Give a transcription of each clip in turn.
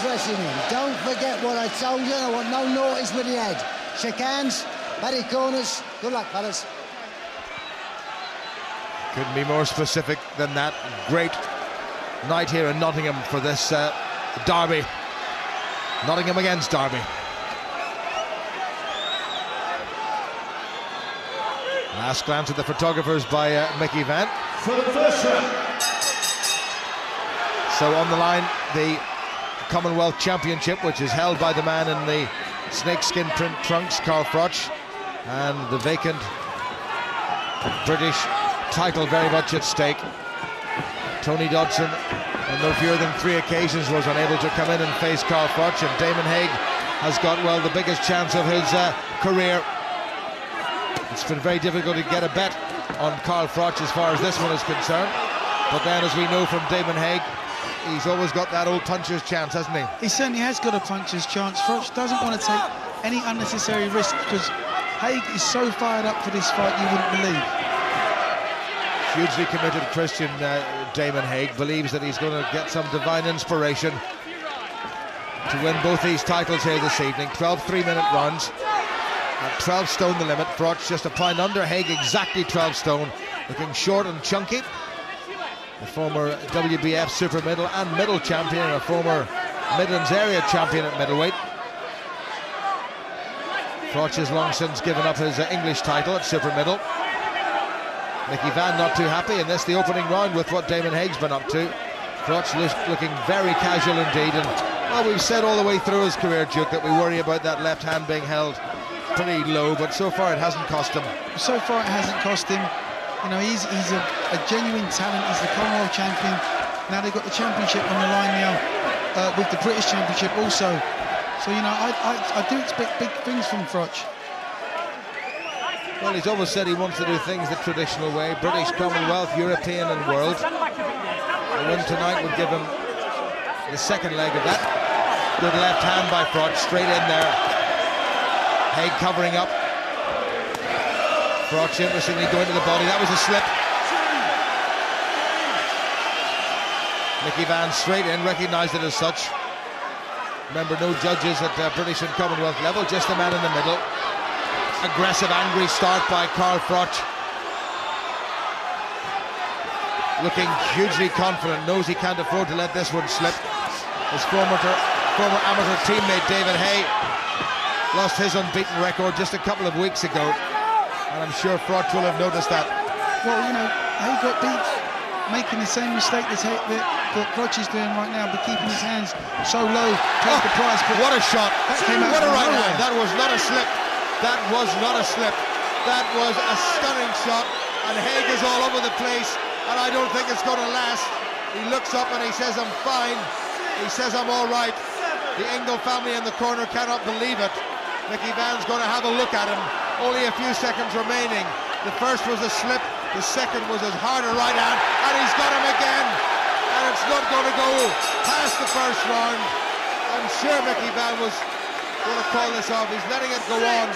dressing room. Don't forget what I told you. I want no noughties with the head. Shake hands, batty corners. Good luck, fellas. Couldn't be more specific than that. Great night here in Nottingham for this derby. Nottingham against Derby. Last glance at the photographers by Mickey Vann. For the first round. So on the line, the Commonwealth Championship, which is held by the man in the snakeskin print trunks, Carl Froch, and the vacant British title very much at stake. Tony Dodson, on no fewer than 3 occasions, was unable to come in and face Carl Froch, and Damon Hague has got, well, the biggest chance of his career. It's been very difficult to get a bet on Carl Froch as far as this one is concerned, but then, as we know from Damon Hague, he's always got that old puncher's chance, hasn't he? He certainly has got a puncher's chance. Froch doesn't want to take any unnecessary risk because Hague is so fired up for this fight, you wouldn't believe. Hugely committed Christian, Damon Hague believes that he's going to get some divine inspiration to win both these titles here this evening. 12 3-minute runs. At 12 stone the limit. Froch just a pound under Hague, exactly 12 stone. Looking short and chunky. The former WBF super middle and middle champion, and a former Midlands area champion at middleweight. Froch has long since given up his English title at super middle. Mickey Vann not too happy, and this the opening round with what Damon Hague's been up to. Froch looking very casual indeed, and well, we've said all the way through his career, Duke, that we worry about that left hand being held pretty low, but so far it hasn't cost him. So far it hasn't cost him. You know, he's a genuine talent. He's the Commonwealth champion. Now they've got the championship on the line now with the British championship also. So, you know, I do expect big things from Froch. Well, he's always said he wants to do things the traditional way, British, Commonwealth, European and world. A win tonight would give him the second leg of that. Good left hand by Froch, straight in there. Hague covering up. Froch interestingly going to the body. That was a slip. Mickey Vann straight in, recognised it as such. Remember, no judges at British and Commonwealth level, just the man in the middle. Aggressive, angry start by Carl Froch. Looking hugely confident, knows he can't afford to let this one slip. His former amateur teammate David Hay lost his unbeaten record just a couple of weeks ago. And I'm sure Froch will have noticed that. Well, you know, he got beat making the same mistake that Froch is doing right now, but keeping his hands so low, take the prize. What a shot! That came out what a right hand! That was not a slip. That was not a slip. That was a stunning shot. And Hague is all over the place. And I don't think it's going to last. He looks up and he says, "I'm fine." He says, "I'm all right." The Engel family in the corner cannot believe it. Mickey Vann's going to have a look at him. Only a few seconds remaining. The first was a slip, the second was as hard a right hand, and he's got him again. And it's not going to go past the first round. I'm sure Mickey Vann was going to call this off. He's letting it go on.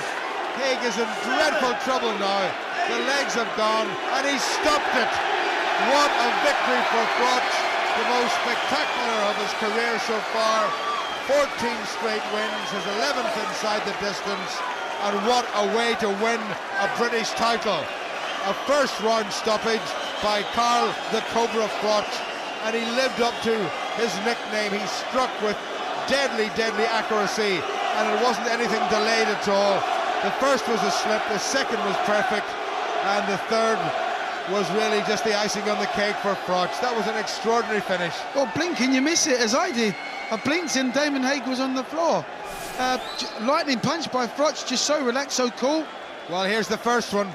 Hague is in dreadful trouble now. The legs have gone, and he stopped it. What a victory for Froch, the most spectacular of his career so far. 14 straight wins, his 11th inside the distance. And what a way to win a British title. A first-round stoppage by Carl the Cobra Froch. And he lived up to his nickname. He struck with deadly, deadly accuracy. And it wasn't anything delayed at all. The first was a slip, the second was perfect. And the third was really just the icing on the cake for Froch. That was an extraordinary finish. Well, blinking, you miss it, as I did. I blinked and Damon Hague was on the floor. Lightning punch by Froch, just so relaxed, so cool. Well, here's the first one.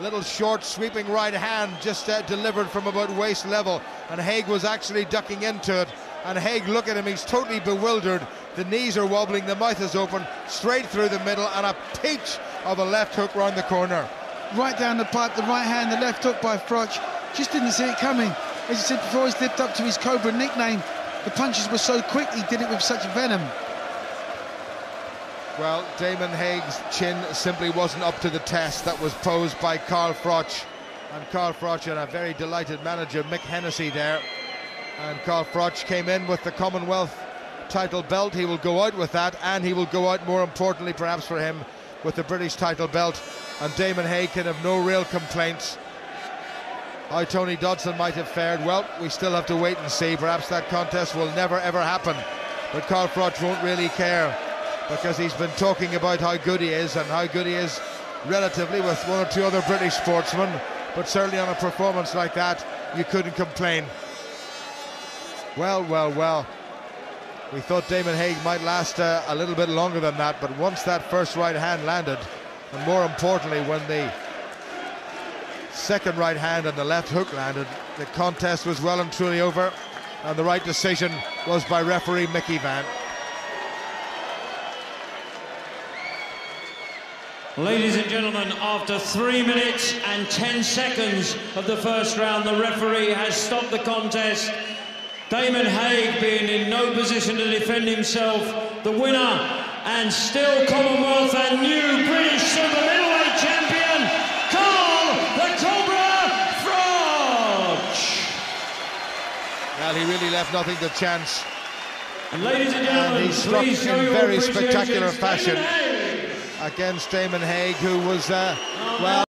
Little short sweeping right hand just delivered from about waist level, and Hague was actually ducking into it. And Hague, look at him, he's totally bewildered. The knees are wobbling, the mouth is open, straight through the middle, and a peach of a left hook round the corner. Right down the pipe, the right hand, the left hook by Froch. Just didn't see it coming. As you said before, he's lived up to his Cobra nickname. The punches were so quick, he did it with such venom. Well, Damon Hague's chin simply wasn't up to the test that was posed by Carl Froch. And Carl Froch and a very delighted manager, Mick Hennessy, there. And Carl Froch came in with the Commonwealth title belt. He will go out with that, and he will go out, more importantly perhaps for him, with the British title belt. And Damon Hague can have no real complaints. How Tony Dodson might have fared, well, we still have to wait and see. Perhaps that contest will never ever happen, but Carl Froch won't really care, because he's been talking about how good he is, and how good he is relatively with one or two other British sportsmen, but certainly on a performance like that you couldn't complain. Well, well, well, we thought Damon Hague might last a little bit longer than that, but once that first right hand landed, and more importantly when the second right hand and the left hook landed, the contest was well and truly over, and the right decision was by referee Mickey Vann. Ladies and gentlemen, after 3 minutes and 10 seconds of the first round, the referee has stopped the contest. Damon Hague being in no position to defend himself, the winner and still Commonwealth and new British Super Middleweight champion, Carl the Cobra Froch. Well, he really left nothing to chance. And ladies and gentlemen, and he struck in very spectacular fashion against Damon Hague, who was, well...